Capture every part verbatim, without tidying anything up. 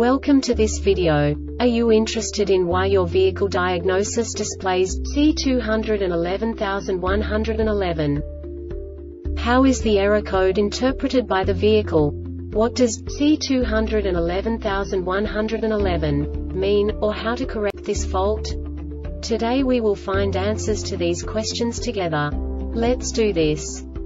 Welcome to this video. Are you interested in why your vehicle diagnosis displays C two one one one one? How is the error code interpreted by the vehicle? What does C two one one one one mean, or how to correct this fault? Today we will find answers to these questions together. Let's do this.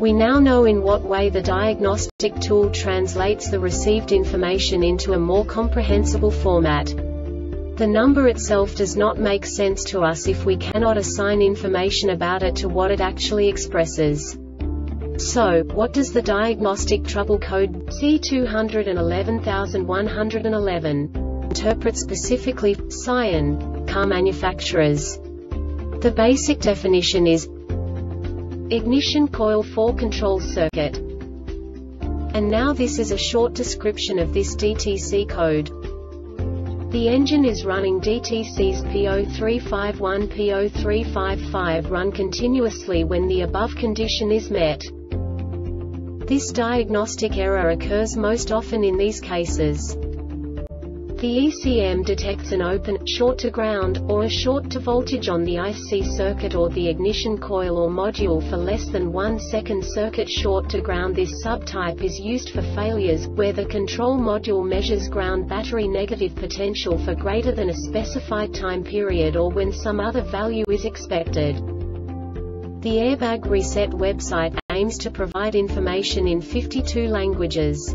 We now know in what way the diagnostic tool translates the received information into a more comprehensible format. The number itself does not make sense to us if we cannot assign information about it to what it actually expresses. So, what does the diagnostic trouble code C two one one one one interpret specifically for Scion car manufacturers? The basic definition is ignition coil four control circuit. And now this is a short description of this D T C code. The engine is running D T Cs P zero three five one P zero three five five run continuously when the above condition is met. This diagnostic error occurs most often in these cases. The E C M detects an open, short to ground, or a short to voltage on the I C circuit or the ignition coil or module for less than one second circuit short to ground. This subtype is used for failures, where the control module measures ground battery negative potential for greater than a specified time period or when some other value is expected. The Airbag Reset website aims to provide information in fifty-two languages.